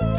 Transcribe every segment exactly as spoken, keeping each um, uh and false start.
Purchase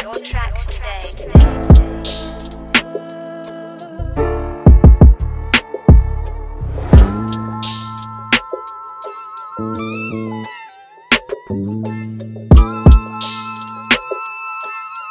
your tracks today.